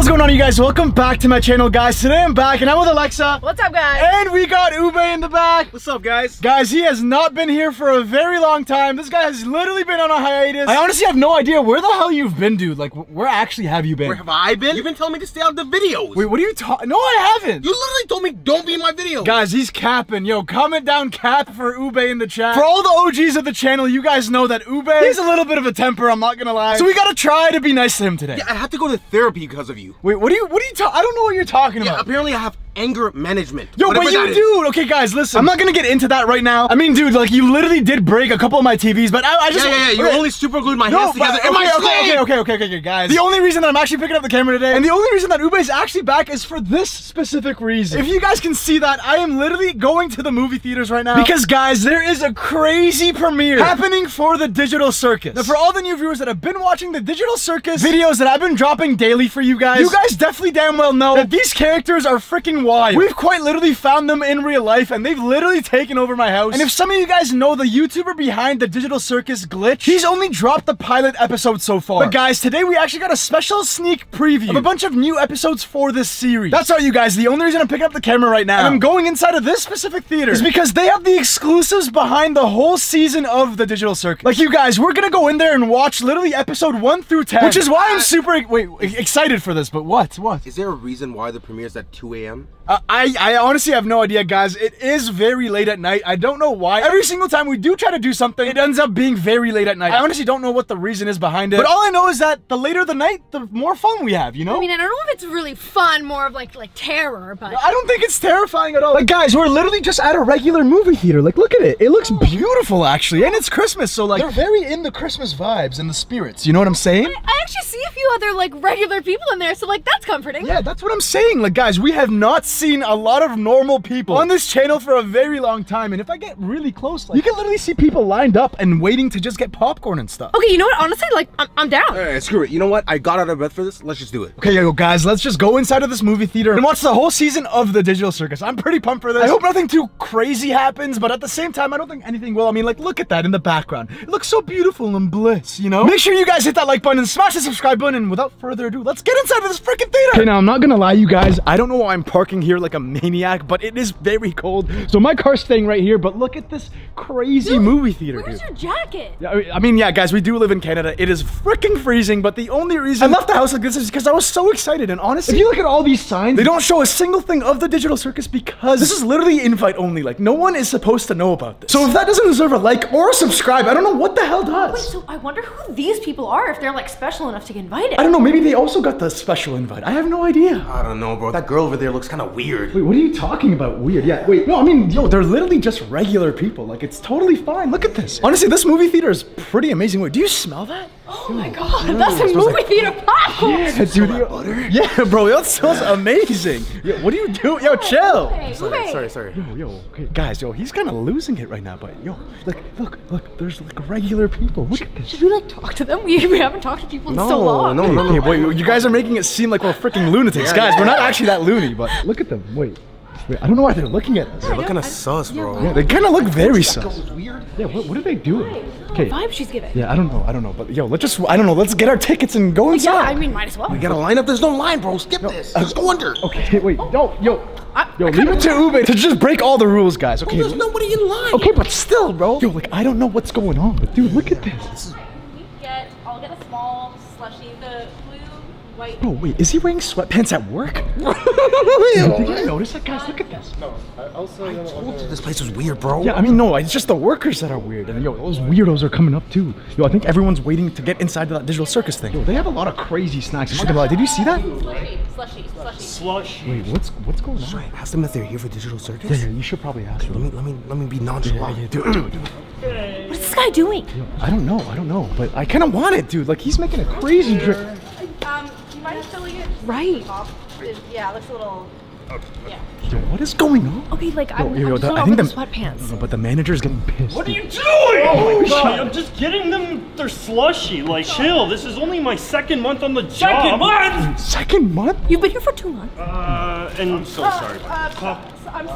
What's going on, you guys? Welcome back to my channel, guys. Today I'm back and I'm with Alexa. What's up, guys? And we got Ube in the back. What's up, guys? Guys, he has not been here for a very long time. This guy has literally been on a hiatus. I honestly have no idea where the hell you've been, dude. Like, where actually have you been? Where have I been? You've been telling me to stay out of the videos. Wait, what are you talking? No, I haven't. You literally told me don't be in my video. Guys, he's capping. Yo, comment down cap for Ube in the chat. For all the OGs of the channel, you guys know that Ube, he's a little bit of a temper, I'm not gonna lie. So we gotta try to be nice to him today. Yeah, I have to go to therapy because of you. Wait, I don't know what you're talking about. Apparently I have anger management. Yo, but you do. Okay, guys, listen. I'm not gonna get into that right now. I mean, dude, like, you literally did break a couple of my TVs, but I just... Yeah, you only super glued my hands together in my sleeve. Okay, guys. The only reason that I'm actually picking up the camera today, and the only reason that Ube is actually back is for this specific reason. If you guys can see that, I am literally going to the movie theaters right now because, guys, there is a crazy premiere happening for the Digital Circus. Now, for all the new viewers that have been watching the Digital Circus videos that I've been dropping daily for you guys definitely damn well know that these characters are freaking wild. We've quite literally found them in real life, and they've literally taken over my house. And if some of you guys know the YouTuber behind the Digital Circus, Glitch, he's only dropped the pilot episode so far. But guys, today we actually got a special sneak preview of a bunch of new episodes for this series. That's right, you guys. The only reason I'm picking up the camera right now and I'm going inside of this specific theater is because they have the exclusives behind the whole season of the Digital Circus. Like, you guys, we're gonna go in there and watch literally episode 1 through 10, which is why I'm super excited for this. But what? Is there a reason why the premiere's at 2 a.m.? I honestly have no idea, guys. It is very late at night. I don't know why. Every single time we do try to do something, it ends up being very late at night. I honestly don't know what the reason is behind it. But all I know is that the later the night, the more fun we have, you know? I mean, I don't know if it's really fun, more of like terror, but... I don't think it's terrifying at all. Like, guys, we're literally just at a regular movie theater. Like, look at it. It looks beautiful, actually. And it's Christmas, so, like, they're very in the Christmas vibes and the spirits. You know what I'm saying? I actually see a few other, like, regular people in there, so, like, that's comforting. Yeah, that's what I'm saying. Like, guys, we have not seen a lot of normal people on this channel for a very long time, and if I get really close, like, you can literally see people lined up and waiting to just get popcorn and stuff. Okay, you know what? Honestly, like, I'm down. Alright, screw it. You know what? I got out of bed for this. Let's just do it. Okay, yo, guys, let's just go inside of this movie theater and watch the whole season of the Digital Circus. I'm pretty pumped for this. I hope nothing too crazy happens, but at the same time, I don't think anything will. I mean, like, look at that in the background. It looks so beautiful and bliss, you know? Make sure you guys hit that like button and smash the subscribe button, and without further ado, let's get inside of this freaking theater. Okay, now, I'm not gonna lie, you guys. I don't know why I'm parking here like a maniac, but it is very cold, so my car's staying right here. But look at this crazy movie theater. Where's your jacket? I mean, yeah, guys, we do live in Canada. It is freaking freezing, but the only reason I left the house like this is because I was so excited. And honestly, if you look at all these signs, they don't show a single thing of the Digital Circus because this is literally invite only. Like, no one is supposed to know about this. So if that doesn't deserve a like or a subscribe, I don't know what the hell does. Wait, so I wonder who these people are, if they're like special enough to get invited. I don't know, maybe they also got the special invite. I have no idea. I don't know, bro. That girl over there looks kind of weird. Wait, what are you talking about? Weird? Yeah, wait, no, I mean, yo, they're literally just regular people. Like, it's totally fine. Look at this. Honestly, this movie theater is pretty amazing. Wait, do you smell that? Oh, dude, my God, no, that's a movie theater popcorn. Yeah, dude, butter? Yeah, bro, that smells amazing. Yo, what are you doing? Yo, chill. Okay, sorry. Yo, okay, guys, yo, he's kind of losing it right now, but yo, like, look, there's like regular people. Look at this. Should we like talk to them? We haven't talked to people in so long. No. Wait, you guys are making it seem like we're freaking lunatics. Guys, we're not actually that loony, but look at them. Wait, I don't know why they're looking at us. They look kind of sus, bro. Yeah, they kind of look very sus. Weird. Yeah, what are they doing? Okay. Vibe she's giving. Yeah, I don't know. But yo, let's get our tickets and go inside. Yeah, I mean, might as well. We gotta line up. There's no line, bro. Skip this. Let's go under. Okay, wait. No, yo, leave it to Ube to just break all the rules, guys. Okay. Well, there's nobody in line. Okay, but still, bro. Yo, like, I don't know what's going on, but dude, look at this. I'll get a small slushy. The white. Oh wait, is he wearing sweatpants at work? Did you notice that, guys? Look at this. No, I told you this place was weird, bro. Yeah, I mean, no, it's just the workers that are weird. And yo, those weirdos are coming up too. Yo, I think everyone's waiting to get inside that Digital Circus thing. Yo, they have a lot of crazy snacks. Did you see that? Slushy. Wait, what's going on? Should I ask them if they're here for Digital Circus? Yeah, you should probably ask them. Let me be nonchalant. Yeah, dude. What is this guy doing? Yo, I don't know, but I kind of want it, dude. Like, he's making a crazy drip. Right. Yeah, it looks a little. Yeah. Yo, what is going on? Okay, like, I think sweatpants. No, but the manager's getting pissed. What are you doing? Oh my God! I'm just getting them their slushy. Like, chill. This is only my second month on the job. Second month? You've been here for 2 months. And I'm so sorry. Pop. I'm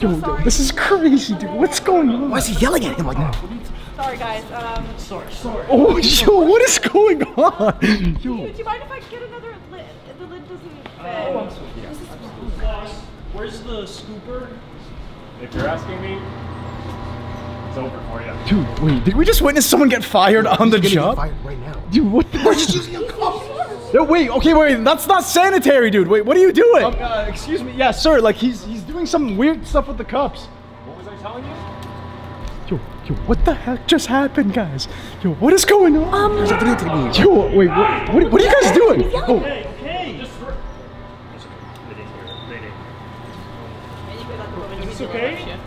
so sorry. This is crazy, dude. What's going on? Why is he yelling at him like that? Sorry, guys. Sorry. Oh, yo, what is going on? Yo. Do you mind if I get another lid? The lid doesn't fit. Yeah. Where's the scooper? If you're asking me, it's over for you. Dude, wait, did we just witness someone get fired on the job? Fired right now. Dude, what the? We're just using a cup. No, wait, okay, wait, that's not sanitary, dude. Wait, what are you doing? Excuse me, yeah, sir, like, he's doing some weird stuff with the cups. What was I telling you? Yo, what the heck just happened, guys? Yo, what is going on? Yo, wait, what are you guys doing? Oh. Hey, just... Is this okay?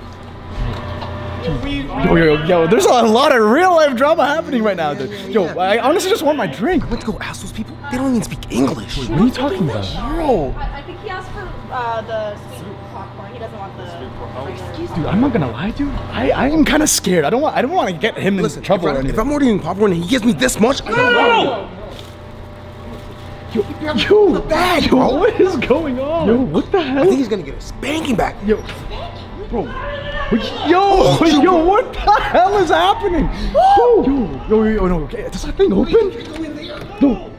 Yo, there's a lot of real-life drama happening right now, dude. Yo, I honestly just want my drink. I went to go ask those people. They don't even speak English. What are you talking about? Bro. I think he asked for the... He doesn't want the... Dude, I'm not gonna lie, dude. I am kind of scared. I don't want to get him in trouble or anything. If I'm ordering popcorn and he gives me this much, I don't know. Yo, the bag, bro. What is going on? Yo, what the hell? I think he's gonna get a spanking back. Yo, bro. Yo, what the hell is happening? Yo, no. Okay, does that thing open? No.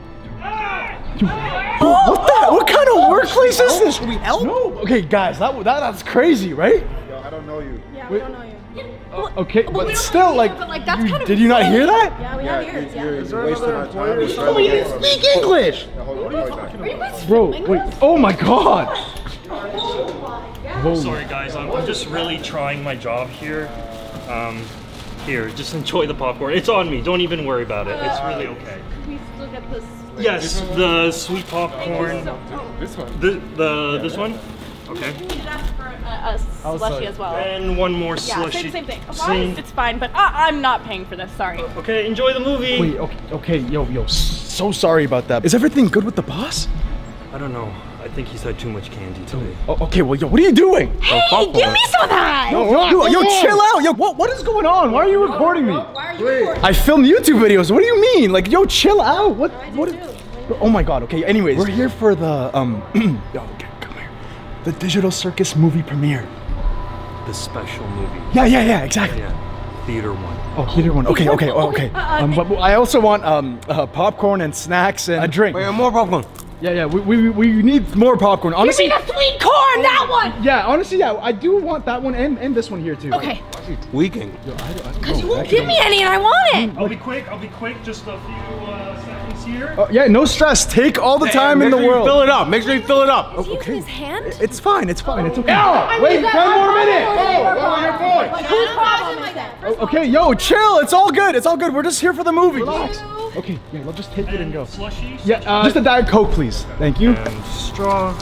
Yo, what the hell? What kind of workplace is this? Should we help? No. Okay, guys, that's crazy, right? Yo, I don't know you. Yeah, we don't know you. Okay, but still, like, did you not hear that? Yeah, we have ears, yeah. You're wasting our time. Oh, you didn't speak English! Bro, wait. Oh my god! Sorry, guys, I'm just really trying my job here. Here, just enjoy the popcorn. It's on me, don't even worry about it. It's really okay. Can we still get this? Yes, the sweet popcorn. This one? This one? Okay. You did ask for a slushie as well. And one more slushie. Yeah, same thing. It's fine, but I'm not paying for this, sorry. Okay, enjoy the movie. Wait, okay, yo, so sorry about that. Is everything good with the boss? I don't know. I think he's had too much candy today. Oh, okay, well, yo, what are you doing? Hey, give me some of that! Yo, chill out! Yo, what is going on? Why are you recording me? Why are you recording? I film YouTube videos. What do you mean? Like, yo, chill out. What? Oh my god. Okay. Anyways, we're here for the Yo, okay, come here. The Digital Circus movie premiere. The special movie. Yeah. Exactly. Yeah. Theater one. Oh, theater one. Okay. But I also want popcorn and snacks and a drink. Wait, more popcorn. Yeah, we need more popcorn. Honestly, you need a sweet corn, that one! Yeah, honestly, yeah, I do want that one and this one here, too. Okay. Why are you tweaking? Because you won't give me any and I want it! I'll be quick, just a few seconds here. Yeah, no stress, take all the time in the world. Make sure you fill it up. Is he using his hand? It's fine, it's okay. No, wait, 10 more minutes! Oh, okay, yo, chill, it's all good, we're just here for the movie. Relax. Okay, yeah, we'll just take it and go. Slushy? Yeah, just a Diet Coke, please. Thank you. And straw.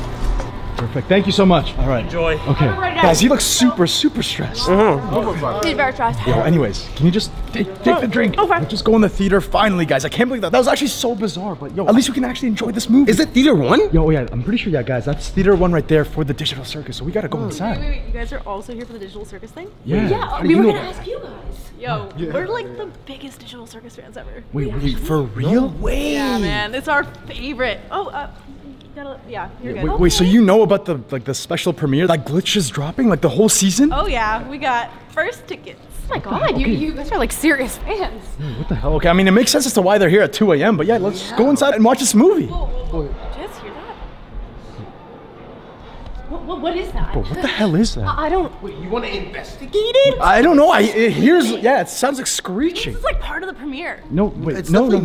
Perfect. Thank you so much. All right. Enjoy. Okay. Guys, he looks super stressed. He's very stressed. Yo, anyways, can you just take the drink? Okay. We'll just go in the theater finally, guys. I can't believe that. That was actually so bizarre, but yo, at least we can actually enjoy this movie. Is it theater one? Yo, yeah, I'm pretty sure, yeah, guys. That's theater one right there for the Digital Circus, so we gotta go inside. Wait, you guys are also here for the Digital Circus thing? Yeah, we were gonna ask you guys. Yo, we're like the biggest Digital Circus fans ever. Wait, for real? No way. Yeah, man, it's our favorite. Oh, yeah, you're good. Wait, so you know about the special premiere? That glitch is dropping, like the whole season? Oh yeah, we got first tickets. Oh my god, you guys are like serious fans. Dude, what the hell? Okay, I mean, it makes sense as to why they're here at 2 a.m., but yeah, let's go inside and watch this movie. Whoa. Did you guys hear that? What is that? Bro, what the hell is that? I don't... Wait, you want to investigate it? I don't know, it sounds like screeching. This is like part of the premiere. No, wait, it's no, bro.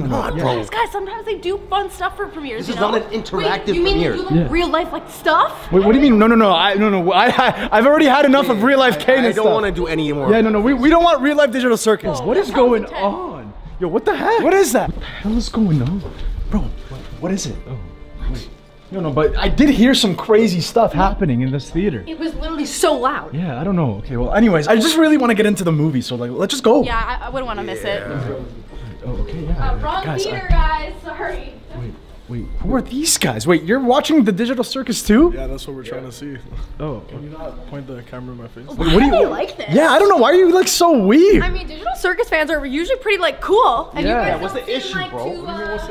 Guys, sometimes they do fun stuff for premieres, you know? This is not an interactive premiere. You mean they do like real life, like stuff? Wait, what do you mean? I've already had enough of real life Kane and stuff. I don't want to do any more. Yeah, we don't want real life Digital Circus. What is going on? Yo, what the heck? What is that? What the hell is going on? Bro, what is it? Oh, wait. No, but I did hear some crazy stuff happening in this theater. It was literally so loud. Yeah, I don't know. Okay, well, anyways, I just really want to get into the movie, so like, let's just go. Yeah, I wouldn't want to miss it. Oh, okay, yeah. Wrong theater, guys. Sorry. Wait, who are these guys? Wait, you're watching the Digital Circus too? Yeah, that's what we're trying to see. Oh. Can you not point the camera in my face? Why do you like this? Yeah, I don't know. Why are you like so weird? I mean, Digital circus fans are usually pretty like cool. And yeah. What's the issue, bro?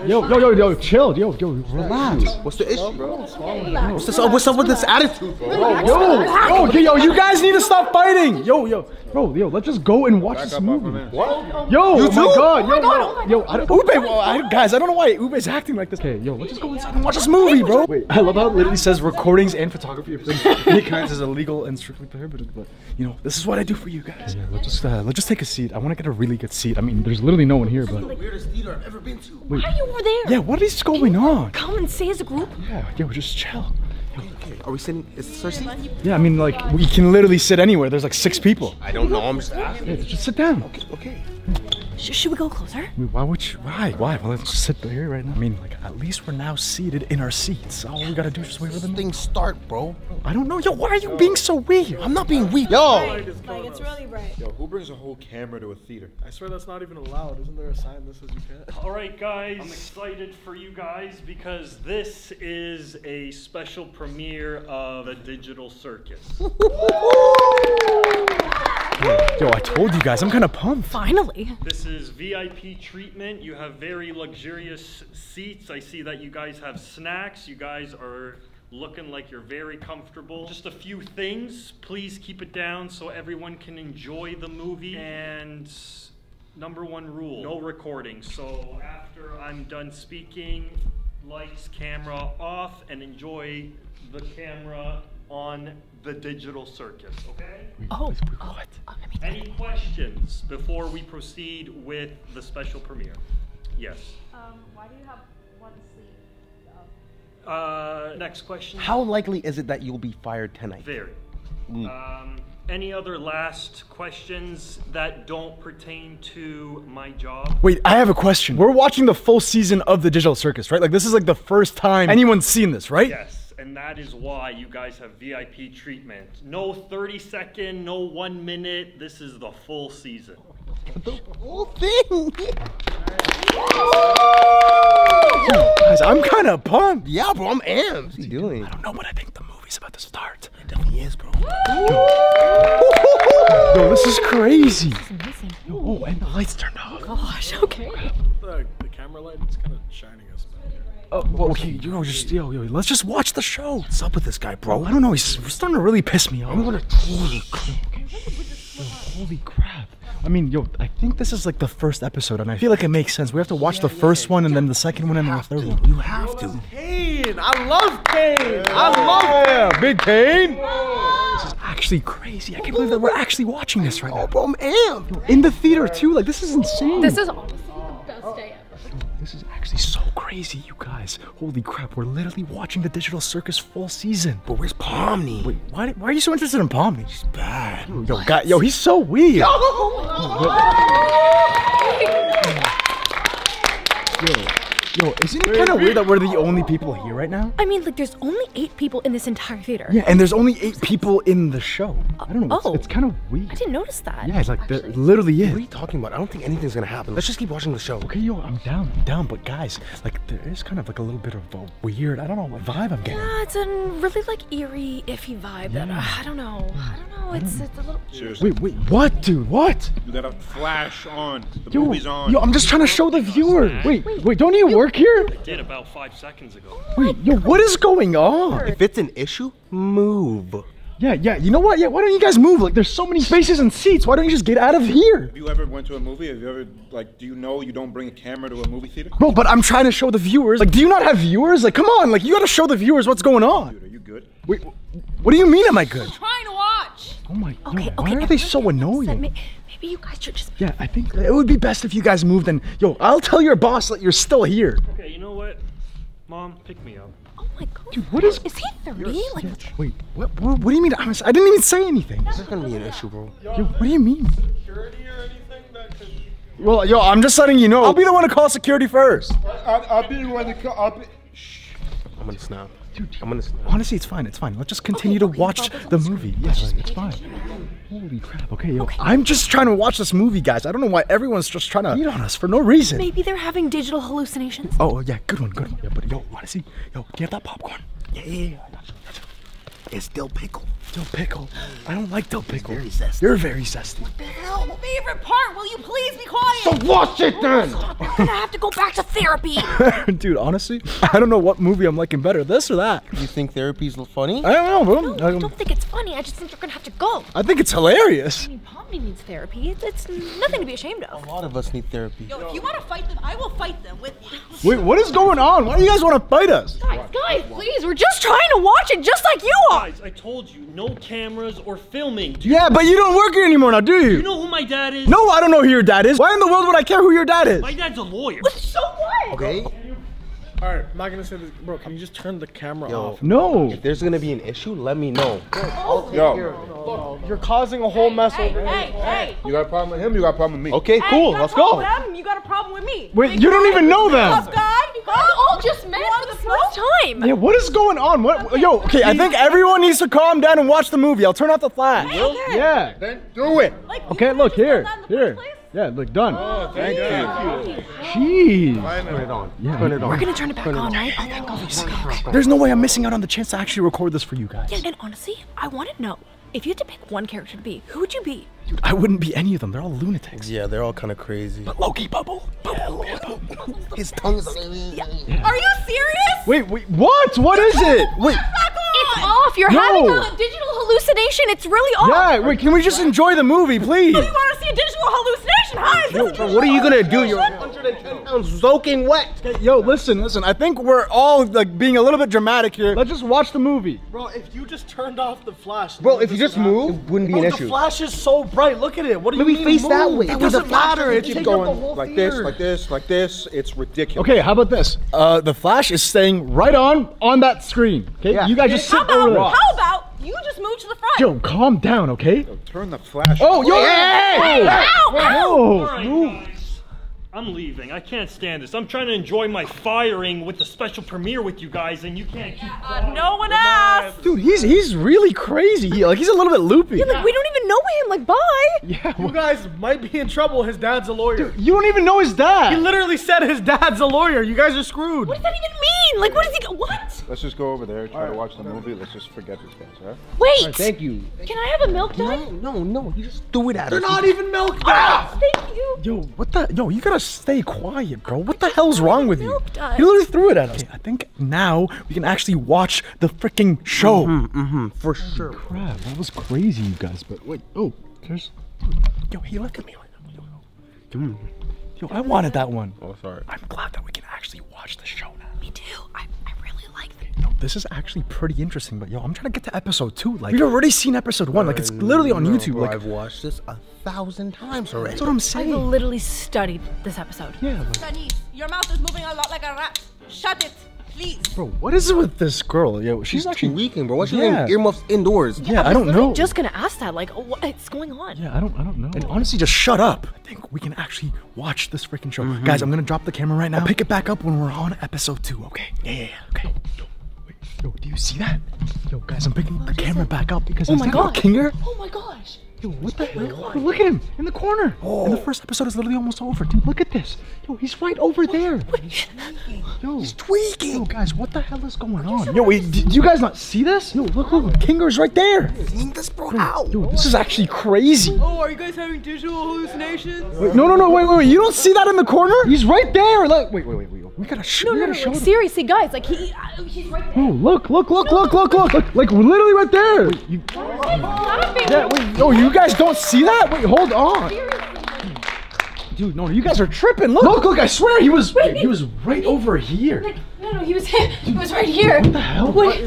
Yo, chill, yo, relax. What's the issue, bro? What's up with this attitude, bro? Yo, you guys need to stop fighting. Yo, let's just go and watch this movie. What? Yo, my God, Ube, guys, I don't know why Ube's acting like this. Okay, yo, let's just go inside and watch this movie, bro. Wait, I love how it literally says recordings and photography of any kinds is illegal and strictly prohibited. But you know, this is what I do for you guys. Yeah, let's just take a seat. I want to get a really good seat. I mean, there's literally no one here, but. This is the weirdest theater I've ever been to. Wait. Why are you over there? Yeah, what is going on? Come and stay as a group. Yeah, yo, just chill. Okay, are we sitting? Is this our seat? Yeah, I mean, like, we can literally sit anywhere. There's like 6 people. I don't know. I'm just asking. Yeah, just sit down. Okay. Should we go closer? I mean, why? Well, let's just sit here right now. I mean, like, at least we're now seated in our seats. All we gotta do is just wait for them. Things start, bro. I don't know. Yo, why are you being so weird? I'm not being weird. Yo! Like, it's really bright. Yo, who brings a whole camera to a theater? I swear that's not even allowed. Isn't there a sign that says you can't? Alright, guys. I'm excited for you guys because this is a special premiere of a Digital Circus. Yo, I told you guys, I'm kind of pumped. Finally. This is VIP treatment. You have very luxurious seats. I see that you guys have snacks. You guys are looking like you're very comfortable. Just a few things. Please keep it down so everyone can enjoy the movie. And #1 rule, no recording. So after I'm done speaking, lights, camera off, and enjoy the camera on the Digital Circus, okay? Oh, what? Any questions before we proceed with the special premiere? Yes. Why do you have one sleeve up? Next question. How likely is it that you'll be fired tonight? Very. Any other last questions that don't pertain to my job? Wait, I have a question. We're watching the full season of the Digital Circus, right? Like, this is like the first time anyone's seen this, right? Yes. And that is why you guys have VIP treatment. No 30-second, no 1 minute. This is the full season. The whole thing. Guys, I'm kind of pumped. Yeah, bro, I'm amped. What's he doing? I don't know, but I think the movie's about to start. It definitely is, bro. Yo, this is crazy. This is amazing. Oh, and the lights turned off. Gosh, okay. The camera light is kind of shining us back here. Oh, well, okay, yo, let's just watch the show. What's up with this guy, bro? I don't know, he's starting to really piss me off. Holy crap. I mean, yo, I think this is like the first episode, and I feel like it makes sense. We have to watch the first one, and then the second one, and then the third one. You have to. Kane! I love Kane! I love him! Yeah, big Kane! This is actually crazy. I can't believe that we're actually watching this right now. Oh, bro, I'm amped! In the theater, too. Like, this is insane. This is honestly the best day ever. This is actually so crazy, you guys. Holy crap, we're literally watching the Digital Circus full season. But where's Pomni? Wait, why are you so interested in Pomni? She's bad. Yo, God, yo, he's so weird. Yo, isn't it kind of weird that we're the only people here right now? I mean, like, there's only 8 people in this entire theater. Yeah, and there's only 8 people in the show. I don't know, it's kind of weird. I didn't notice that. Yeah, it's like, that literally is. What are you talking about? I don't think anything's gonna happen. Let's just keep watching the show. Okay, yo, I'm down, but guys, like, there is kind of like a little bit of a weird, I don't know, what vibe I'm getting. Yeah, it's a really, like, eerie, iffy vibe that, I don't know. It's a little... Seriously. Wait, what, dude, what? You gotta flash on. The movie's on. Yo, I'm just trying to show the viewers. Wait, don't you work here? I did about 5 seconds ago. Wait, yo, what is going on? If it's an issue, move. Yeah, you know what? Yeah, why don't you guys move? Like, there's so many spaces and seats. Why don't you just get out of here? Have you ever went to a movie? Have you ever, like, do you know you don't bring a camera to a movie theater? Bro, but I'm trying to show the viewers. Like, do you not have viewers? Like, come on, like, you gotta show the viewers what's going on. Dude, are you good? Wait, what do you mean am I good? I'm trying to watch. Oh my God, why are they so annoying? Maybe you guys should just... Yeah, I think it would be best if you guys moved and... Yo, I'll tell your boss that you're still here. Okay, you know what? Mom, pick me up. Oh my God. Dude, what is... he 30? Like... Wait, what do you mean? I didn't even say anything. This is gonna be an issue, bro. Yo, what do you mean? Security or anything that could... Well, yo, I'm just letting you know. I'll be the one to call security first. I'll be the one to call... Shh. I'm gonna snap. Dude, I'm gonna snap. Honestly, it's fine. Let's just continue to watch the movie. Yes, it's fine. Holy crap. Okay, yo, I'm just trying to watch this movie, guys. I don't know why everyone's just trying to eat on us for no reason. Maybe they're having digital hallucinations. Oh, yeah, good one. Yeah, but yo, honestly, do you have that popcorn? Yeah, I got you. is dill pickle. Dill pickle? I don't like dill pickle. Very zesty. You're very zesty. What the hell? My favorite part. Will you please be quiet? So watch it then. Oh, I'm gonna have to go back to therapy. Dude, honestly, I don't know what movie I'm liking better, this or that. You think therapy's funny? I don't know, bro. No, I don't think it's funny. I just think you're gonna have to go. I think it's hilarious. I mean, Pomni needs therapy. It's nothing to be ashamed of. A lot of us need therapy. Yo, if you want to fight them, I will fight them with you. Wait, what is going on? Why do you guys want to fight us? Guys, please, we're just trying to watch it just like you are. Guys, I told you, no cameras or filming. Dude. Yeah, but you don't work here anymore now, do you? Do you know who my dad is? No, I don't know who your dad is. Why in the world would I care who your dad is? My dad's a lawyer. What? So what? Okay. All right, I'm not gonna say this. Bro, can you just turn the camera off? No. If there's gonna be an issue, let me know. Oh, yo. Look, you're causing a whole mess over here. Hey. You got a problem with him, you got a problem with me. Okay, cool, let's go. You got a problem with him, you got a problem with me. Wait, you don't even know them. You guys all just met for the first time. Yeah, what is going on? What? Yo, okay, I think everyone needs to calm down and watch the movie. I'll turn off the flash. Yeah. Then do it. Okay, look, here. Yeah, look, done. Oh, thank you. Jeez. Turn it on. Yeah. Turn it on. We're going to turn it back on, right? Oh, thank God. There's no way I'm missing out on the chance to actually record this for you guys. Yeah, and honestly, I want to know, if you had to pick one character to be, who would you be? Dude, I wouldn't be any of them. They're all lunatics. Yeah, they're all kind of crazy. But Loki Bubble. His tongue is like... Yeah. Are you serious? Wait, what? What is it? Wait. It's off. You're having a digital hallucination. It's really off. Yeah, wait, can we just enjoy the movie, please? I want to see a digital hallucination. Hi. Yo, bro, what are you going to do? You're 110 pounds soaking wet. Okay, yo, listen. I think we're all like being a little bit dramatic here. Let's just watch the movie. Bro, if you just turned off the flash. Bro, if you just move, it wouldn't be an issue. The flash is so bright. Look at it. What do you mean? Maybe face that way. It doesn't matter. It keeps going like this. It's ridiculous. Okay, how about this? The flash is staying right on that screen. Okay, you guys just sit over there. How about you just move to the front? Yo, calm down, okay? Yo, turn the flash. Oh, yo! Hey! Ow! Right, guys, I'm leaving. I can't stand this. I'm trying to enjoy my firing with the special premiere with you guys, and you can't keep no one asked. Dude, he's really crazy. He's a little bit loopy. Yeah, we don't even know him. Like, bye. Yeah. You guys might be in trouble. His dad's a lawyer. Dude, you don't even know his dad. He literally said his dad's a lawyer. You guys are screwed. What does that even mean? Like, what is he? What? Let's just go over there, try to watch the movie. Let's just forget these guys, huh? Wait. Right, thank you. Can I have a milk dud? No. You just threw it at us. They're not even milk duds. Thank you. Yo, what the? Yo, you gotta stay quiet, bro. What the hell's wrong with you? You literally threw it at us. Okay, I think now we can actually watch the freaking show. For sure. Crap, that was crazy, you guys. But wait, there's. Yo, he looked at me like, yo, I wanted that one. Oh, sorry. I'm glad that we can actually watch the show now. Me too. I really like it. Yo, this is actually pretty interesting, but yo, I'm trying to get to episode 2. Like, we've already seen episode 1. Like, it's literally on YouTube. Bro, like, I've watched this 1,000 times already. That's what I'm saying. I've literally studied this episode. Yeah. Shanice, your mouth is moving a lot like a rat. Shut it, please. Bro, what is it with this girl? Yo, she's actually tweaking, bro. What's she doing? Earmuffs indoors. Yeah, I don't know. I'm just gonna ask that. Like, what's going on? Yeah, I don't know. And honestly, just shut up. I think we can actually watch this freaking show, guys. I'm gonna drop the camera right now. I'll pick it back up when we're on episode 2. Okay. Yeah. Okay. Yo, do you see that? Yo, guys, I'm picking the camera back up because it's Kinger. Oh my gosh. Yo, what the hell? Look at him in the corner. Oh. And the first episode is literally almost over. Dude, look at this. Yo, he's right over there. He's tweaking. Yo, guys, what the hell is going on? Yo, did you guys not see this? Yo, look. Kinger's right there. Seeing this, bro? How? Dude, this is actually crazy. Oh, are you guys having digital hallucinations? Wait, wait. You don't see that in the corner? He's right there. Like, wait. We gotta show. No, seriously, guys. Like, he's right there. Oh, look. Like, literally right there. Wait, you guys don't see that? Wait, hold on. Seriously. Dude, no, you guys are tripping. Look, I swear he was right over here. Like, no, he was right here. What the hell? Wait,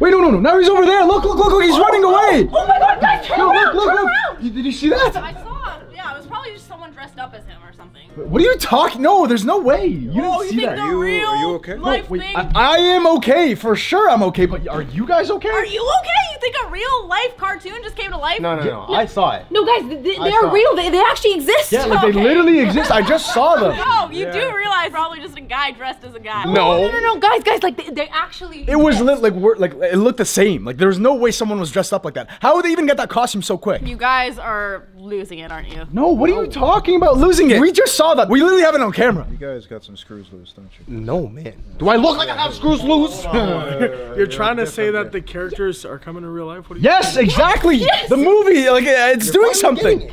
no. Now he's over there. Look. He's running away. Oh my God, guys, turn around. Did you see that? I saw it. Yeah, it was probably just someone dressed up as him or something. What are you talking? No, there's no way. You didn't see that. Are you okay? No, wait. I am okay. For sure I'm okay, but are you guys okay? Are you okay? You think a real life cartoon just came to life? No. I saw it. No, guys, they are real. They actually exist. Yeah, like they literally exist. I just saw them. No, you do realize probably just a guy dressed as a guy. No, guys, like they actually exist. It was like it looked the same. Like, there's no way someone was dressed up like that. How would they even get that costume so quick? You guys are losing it, aren't you? No, what do you talking about losing it? We just saw that. We literally have it on camera. You guys got some screws loose, don't you? No, man. Do I look like I have screws loose? You're trying to say that the characters are coming in real life? What are you doing? Exactly. Yes. The movie, like, it's doing something. Guys,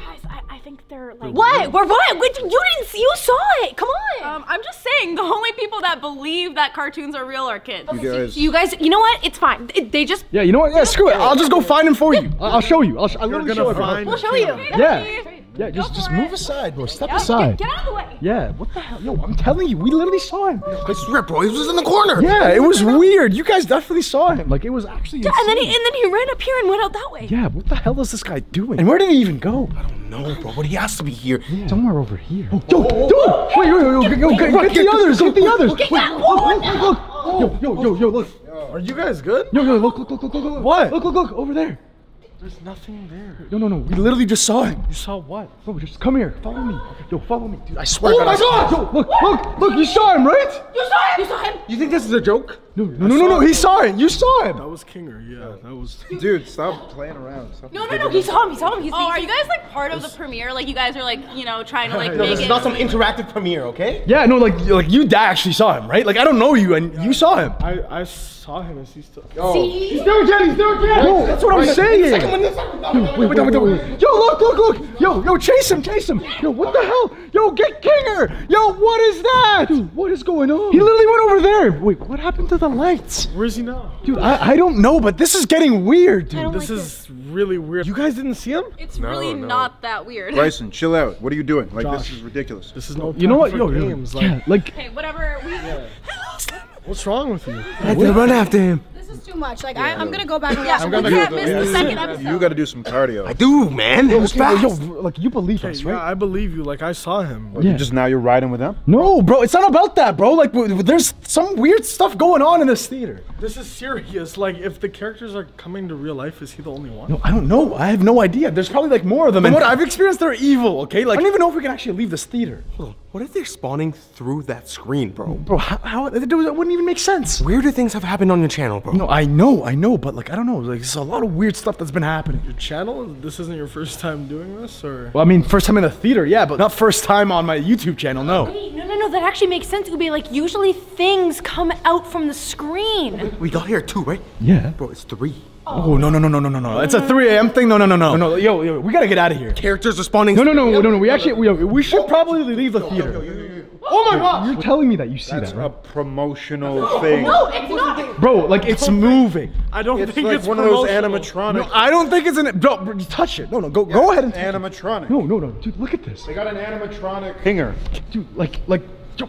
I think they're like... What? We're what? You didn't see, you saw it. Come on. I'm just saying, the only people that believe that cartoons are real are kids. You guys, you know what? It's fine. They just... Yeah, you know what? Yeah, screw it. I'll just go find him for you. I'll show you. We'll show you. Yeah. Yeah, just move aside, bro. Step aside. Get out of the way. Yeah, what the hell? Yo, I'm telling you, we literally saw him. I swear, bro, he was in the corner. Yeah, it was weird. You guys definitely saw him. Like, it was actually insane. And then he ran up here and went out that way. Yeah, what the hell is this guy doing? And where did he even go? I don't know, bro, but he has to be here. Yeah. Somewhere over here. Oh, yo, dude! Wait, get the others! Get the others! Wait, look! Yo, look. Are you guys good? Yo, look. What? Look, over there. There's nothing there. No. We literally just saw him. You saw what? Bro, just come here. Follow me. Yo, follow me, dude. I swear. Oh my God! Yo, look! You saw him, right? You saw him. You think this is a joke? No. He saw it. You saw him. That was Kinger. Yeah, that was. Dude, stop playing around. Stop no. He saw him. Oh, are you guys like part of the premiere? Like you guys are like, you know, trying to like. No, it's not some interactive premiere, okay? Yeah, no, like you actually saw him, right? Like I don't know you, and you saw him. I saw him, and he's still. Oh. See? He's there again. No, that's what I'm saying. Wait. Yo, look. Yo, chase him. Yo, what the hell? Yo, get Kinger. Yo, what is that? Dude, what is going on? He literally went over there. Wait, what happened to the lights? Where is he now? Dude, I don't know, but this is getting weird, dude. This is really weird. You guys didn't see him? It's really not that weird. Bryson, chill out. What are you doing? Like, Josh, this is ridiculous. This is no time. You know what? Yo, games. Like, yeah, like, okay, whatever. What's wrong with you? I had to run after him. Too much. Like, yeah. I'm gonna go back. Yeah, we can't miss the second episode. You gotta do some cardio. I do, man. It was fast. Yo, like, you believe us, right? Yeah, I believe you. Like, I saw him. Like, yeah. Now you're riding with them? No, bro. It's not about that, bro. Like, there's some weird stuff going on in this theater. This is serious. Like, if the characters are coming to real life, is he the only one? No, I don't know. I have no idea. There's probably, like, more of them. And what I've experienced, they're evil, okay? Like, I don't even know if we can actually leave this theater. Hold on. What if they're spawning through that screen, bro? Bro, how that wouldn't even make sense. Weirder things have happened on your channel, bro. No, I know, but like, I don't know. Like, there's a lot of weird stuff that's been happening. Your channel? This isn't your first time doing this, or? Well, I mean, first time in the theater, yeah, but not first time on my YouTube channel, no. Wait, no, that actually makes sense, Ube. Like, usually things come out from the screen. We got here 2, right? Yeah. Bro, it's 3. Oh, no. It's a 3 a.m. thing. No. Yo, we gotta get out of here. Characters are spawning. No. We actually, we should probably leave the theater. Yo. Oh my God! You're telling me that you see that, right? That's a promotional thing. No, it's not. Bro, like it's moving. I don't think it's one of those animatronics. No, I don't think it's an. Bro, touch it. No. Go ahead and touch it. Animatronic. No, dude. Look at this. They got an animatronic Kinger. Dude, like.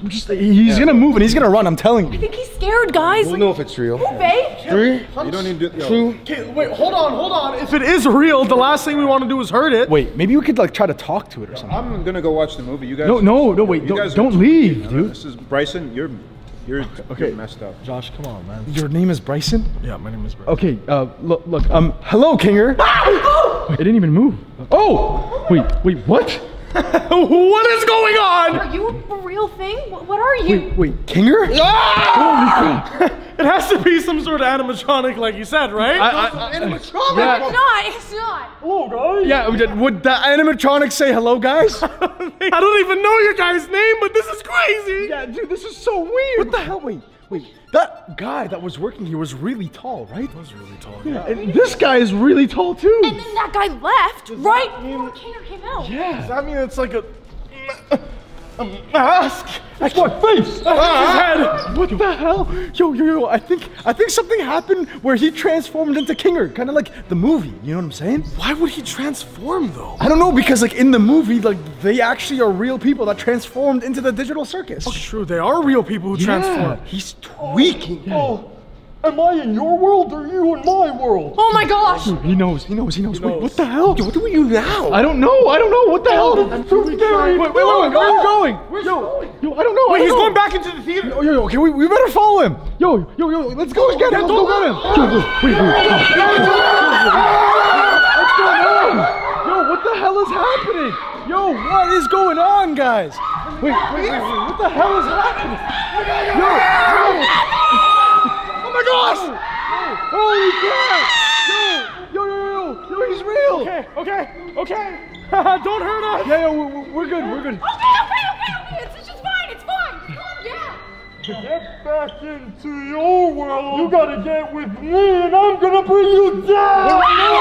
Just, he's gonna move and he's gonna run, I'm telling you. I think he's scared, guys. We'll know if it's real. Yeah. 3, you don't need to do it. 2. Okay, wait, hold on. If it is real, the last thing we want to do is hurt it. Wait, maybe we could like try to talk to it or something. I'm gonna go watch the movie. You guys. No, wait, don't leave, dude. This is Bryson. You're messed up. Josh, come on, man. Your name is Bryson? Yeah, my name is Bryson. Okay, look. Hello, Kinger. It didn't even move. Oh, wait, what? What is going on? Are you a real thing? What are you? Wait, Kinger? Holy crap. It has to be some sort of animatronic, like you said, right? Animatronic? Yeah. It's not. Hello, guys. Yeah, would the animatronic say hello, guys? I don't even know your guys' name, but this is crazy. Yeah, dude, this is so weird. What the hell? Wait. That guy that was working here was really tall, right? He was really tall, yeah. And this guy is really tall, too. And then that guy left, right? Before Kinger came out. Yeah. Does that mean it's like a mask? That's my face! That's his head! What the hell? Yo, I think something happened where he transformed into Kinger. Kind of like the movie, you know what I'm saying? Why would he transform, though? I don't know, because like in the movie, like they actually are real people that transformed into the Digital Circus. Oh, true, they are real people who transform. He's tweaking. Oh. Am I in your world or you in my world? Oh my gosh! He knows. Wait, what the hell? Yo, what do we do now? I don't know. What the hell? I'm so scared. Wait, where are you going? Where's he going? Yo, I don't know. Wait, he's going back into the theater. Yo, okay, we better follow him. Yo, let's go get him. Let's go get him. Wait. What's going on? Yo, what the hell is happening? Yo, what is going on, guys? Wait. What the hell is happening? Yo. Oh my gosh! Oh, holy crap! Yo, he's real! Okay. Don't hurt us! Yeah, we're good, we're good. Okay, it's just fine, it's fine. Calm down. Get back into your world. You gotta get with me and I'm gonna bring you down. Holy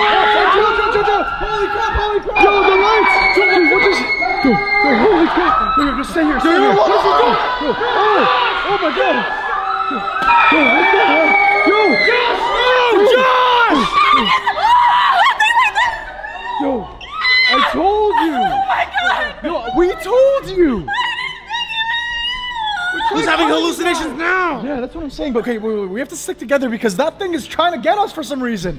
crap, holy crap. Yo, the lights! Dude, what is it? Go, go, holy crap. No, just stay here, stay here. Oh my god. Yo, what the hell? Yo! Josh! Oh, Josh! Yo, I told you! Oh my god! Yo, we told you! He's having hallucinations now! Yeah, that's what I'm saying. Okay, we have to stick together because that thing is trying to get us for some reason.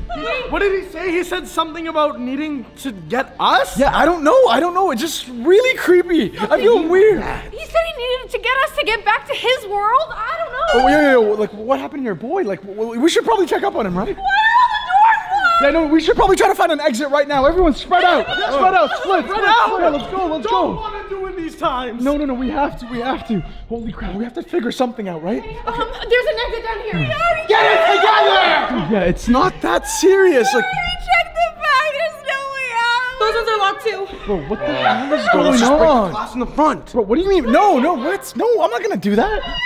What did he say? He said something about needing to get us? Yeah, I don't know. I don't know. It's just really creepy. I feel weird. He said he needed to get us to get back to his world? I don't know. Oh, yeah. Like, what happened to your boy? Like, we should probably check up on him, right? Why are all the doors locked? Yeah, no, we should probably try to find an exit right now. Everyone spread out. Spread out. Split. Spread out. Yeah, let's go. Let's go. Don't want to do it these times. No. We have to. We have to. Holy crap, we have to figure something out, right? Okay. There's an exit down here. Get it together! Dude, yeah, it's not that serious. Like, check the back, there's no way out. Those ones are locked too. Bro, what the hell is going on? Let's just break the glass in the front. Bro, what do you mean? No, what? No, I'm not gonna do that.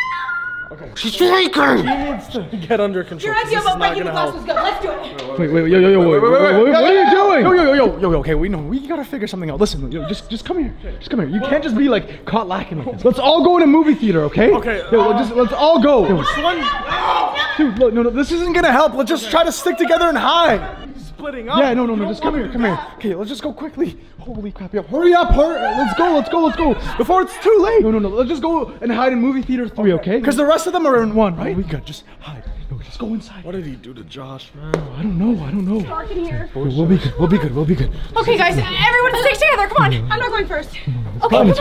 Okay. She's faking. She needs to get under control. Your idea about breaking the glass was good. Let's do it. Wait, what are you doing? Yo, okay, we gotta figure something out. Listen, just come here. Just come here. You can't just be like caught lacking like this. Let's all go in a movie theater, okay? Okay. Let's all go. Dude, look, no, this isn't gonna help. Let's just try to stick together and hide. Splitting up. Yeah, no, just come here. Okay, let's just go quickly. Holy crap, yeah, hurry up, let's go. Before it's too late. No, let's just go and hide in movie theater 3, okay? Because the rest of them are in 1, right? Oh, we got just hide. No, just go inside. What did he do to Josh, man? I don't know. It's dark in here. We'll be good. Okay, guys, everyone stay together, come on. I'm not going first. It's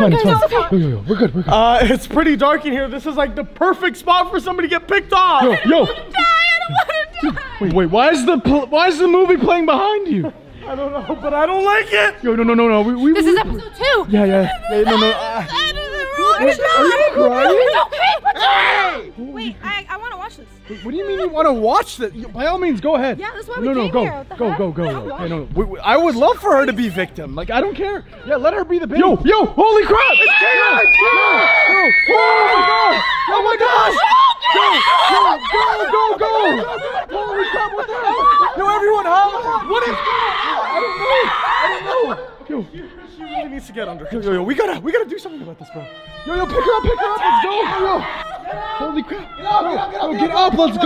fine. Yo, we're good. It's pretty dark in here. This is like the perfect spot for somebody to get picked off. Yo. Wait, why is the movie playing behind you? I don't know, but I don't like it. Yo, no. This is episode 2. Yeah. No. Are you crying? Okay. Wait, I want to watch this. Wait, what do you mean you want to watch this? By all means, go ahead. Yeah, that's why we came here. Go. Hey, no. I would love for her to be victim. Like, I don't care. Yeah, let her be the baby. Yo, holy crap! It's Kinger! Oh my gosh! Go! Holy crap, what the hell? No, everyone, holla! What is I don't know! She really needs to get under control. Yo, we gotta do something about this, bro. Yo, pick her up, let's go! Yo. Holy crap! Get up! Let's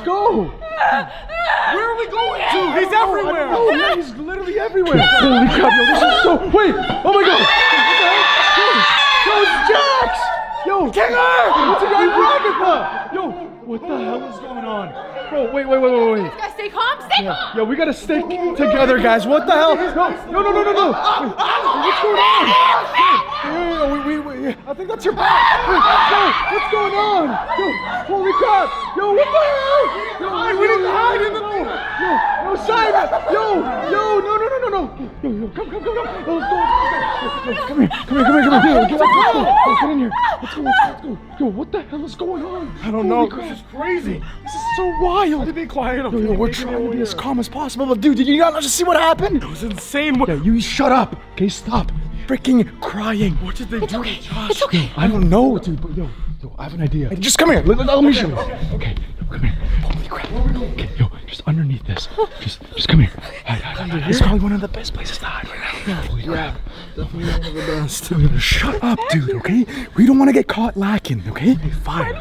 go! Where are we going to? He's everywhere! Oh, yeah, he's literally everywhere! Holy crap, yo, this is so... Wait! Oh my god! Yo, it's Jax! Yo! Kinger! It's a guy rocket club! Yo! What the hell is going on? Bro, wait. Guys, stay calm. Yeah, we gotta stick together, guys. What the hell? No. What's going on? Wait. I think that's your back. What's going on? Yo, holy crap. Yo, what the hell? Yo, we didn't hide in the room. Yo, Simon. No. Yo, come. Let's go. Come here. Get in here. Let's go. Yo, what the hell is going on? I don't know. This is crazy. This is so wild. To be quiet. Okay? Yo, we're trying to be as calm as possible, but dude, did you not just see what happened? It was insane. What? Yeah, you shut up. Okay, stop freaking crying. What did they do? Okay. Josh? It's okay. I don't know, dude. But yo, I have an idea. Hey, just come here. Let me show you. Okay. Come here. Holy crap. Okay, yo, just underneath this. Just come here. Hide. It's probably one of the best places to hide right now. Yeah. Holy crap. Definitely one of the best. Dude, shut up, dude. Okay. We don't want to get caught lacking. Okay. Hey, fine.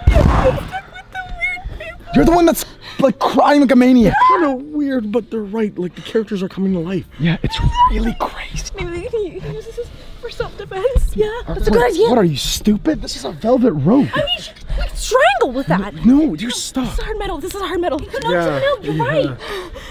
You're the one that's like crying like a maniac. Kind of weird, but they're right. Like the characters are coming to life. Yeah, it's really crazy. Maybe they can use this for self-defense. Yeah, that's a good idea. What are you, stupid? This is a velvet rope. I mean, you could strangle with that. No, you're stuck. This is hard metal. You could knock someone out. You're right.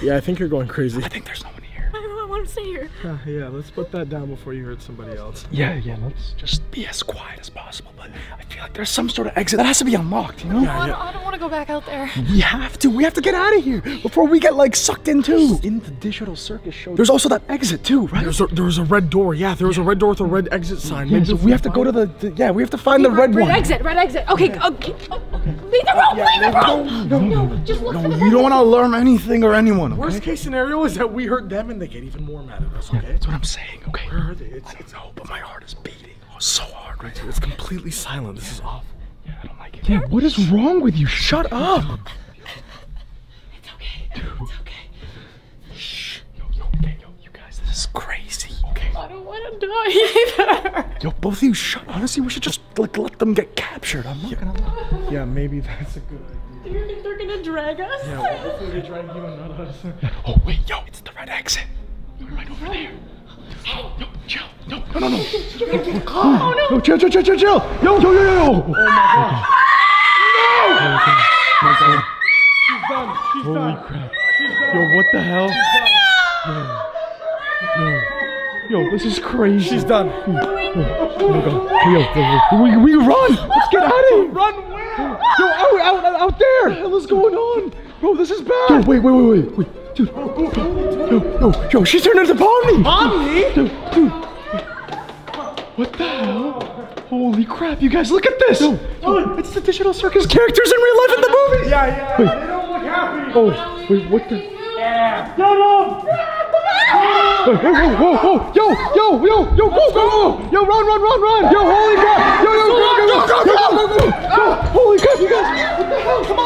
Yeah, I think you're going crazy. I think there's no one here. I don't want to stay here. Yeah, let's put that down before you hurt somebody else. Yeah, let's just be as quiet as possible. But I feel like there's some sort of exit that has to be unlocked, you know? I don't want to go back out there. We have to get out of here before we get like sucked into. In the Digital Circus show, there's also that exit too, right? There was a red door. Yeah, there was a red door with a red exit sign. Yeah, so we have to go to we have to find the red one. Red exit. Okay. Leave the room. No, just look for the room. You don't want to alarm anything or anyone, okay? Worst case scenario is that we hurt them and they get even more. storm out of us, okay? Yeah, that's what I'm saying, okay? Where are they? It's no, but my heart is beating so hard right here. It's completely silent. This is awful. Yeah, I don't like it. Yeah, what is wrong with you? Shut up! It's okay. Dude. It's okay. Shh. Yo, you guys, this is crazy. Okay. I don't want to die either. Yo, both of you, shut up. Honestly, we should just like let them get captured. I'm not gonna lie. Yeah, maybe that's a good idea. Do you think they're gonna drag us? Yeah, well, hopefully they drag you and not us. Oh wait, yo, it's the red exit. We're right over there. Oh, no, chill. No. Oh, no. No, chill. Yo. Oh, my God. No. She's done. Holy crap. She's done. Yo, what the hell? Yo, this is crazy. She's done. Oh, my God. Yo, we run. Let's get out of here. Run where? Yo, out there. What the hell is going on? Bro, this is bad. Yo, wait. Dude, yo, she's turned into Pomni! Pomni? Dude. What the hell? Holy crap, you guys, look at this! Yo, it's the Digital Circus characters in real life in the movie! Yeah, wait. They don't look happy! Oh, wait, what the? Yeah! No! Whoa! Yo, go! Yo, run! Yo, holy crap! Yo, go! Holy crap, you guys! What the hell? Come on!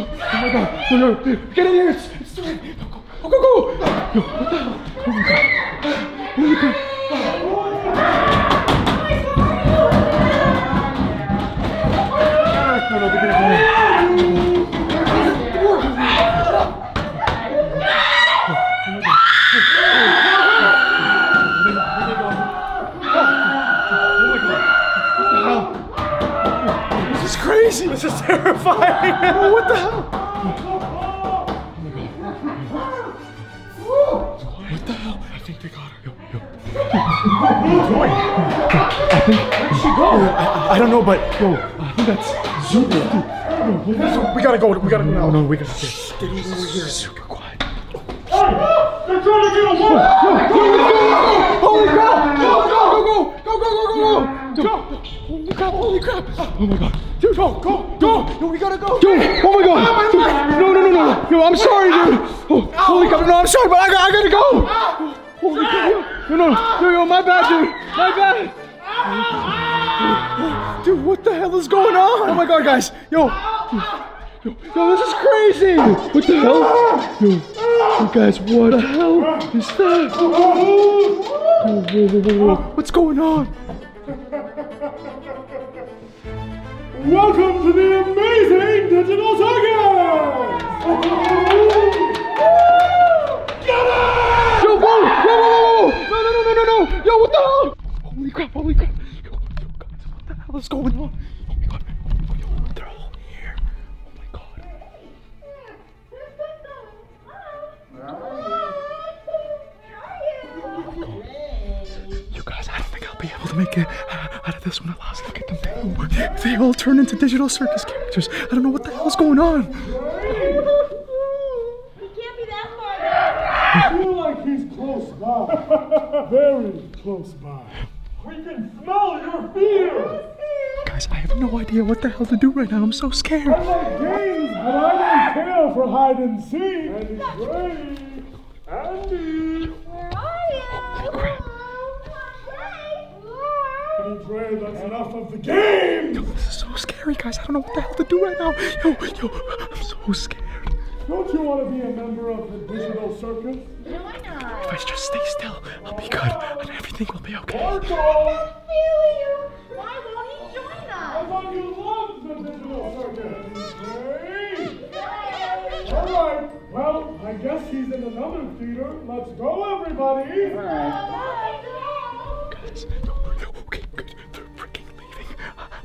Oh my God! No, get in here! Go! Yo, what the hell? Oh my God. Holy crap. What the hell? This is crazy. This is terrifying. What the hell? I don't know, but yo, I think that's Zuka. We gotta go. No, we gotta stay over here. Super quiet. They're trying to get a look. Go! Holy crap! Go! Holy crap! Oh my God, dude, go! No, we gotta go, dude. Oh my God, dude. No. Yo, I'm sorry, dude. Oh, holy crap! No, I'm sorry, but I gotta go. Holy crap! No, my bad, dude. My bad. Dude, what the hell is going on? Oh my God, guys! Yo, this is crazy! What the hell? Yo, guys, what the hell is that? Whoa. What's going on? Welcome to the amazing Digital Circus! Get it! Yo, whoa! No! Yo, what the hell? Holy crap! What's going on? Oh my God. They're all here. Oh my God. You guys, I don't think I'll be able to make it out of this one at last. Look at them. They all turn into Digital Circus characters. I don't know what the hell's going on. We can't be that far. I feel like he's close by. Very close by. We can smell your fear. I have no idea what the hell to do right now. I'm so scared. I like games, but I don't care for hide and seek. Andy, where are you? Dre, that's enough of the game. Yo, this is so scary, guys. I don't know what the hell to do right now. Yo, I'm so scared. Don't you want to be a member of the Digital Circus? No, why not? If I just stay still, I'll be good, and everything will be okay. Marco! I feel you. Why won't he join us? I thought you loved the Digital Circus. Great. All right. Well, I guess he's in another theater. Let's go, everybody. All right. Guys, okay, good. They're freaking leaving.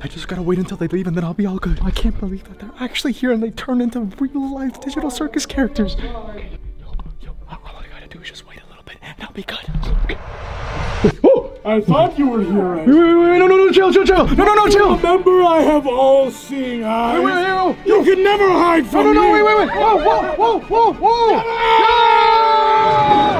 I just gotta wait until they leave and then I'll be all good. I can't believe that they're actually here and they turn into real life Digital Circus characters. Okay. Yo, all I gotta do is just wait a little bit and I'll be good. Okay. Oh! I thought you were here. Right? Wait, no, chill. No, chill. Remember, I have all-seeing eyes. Wait. You can never hide from me. No, wait. Whoa.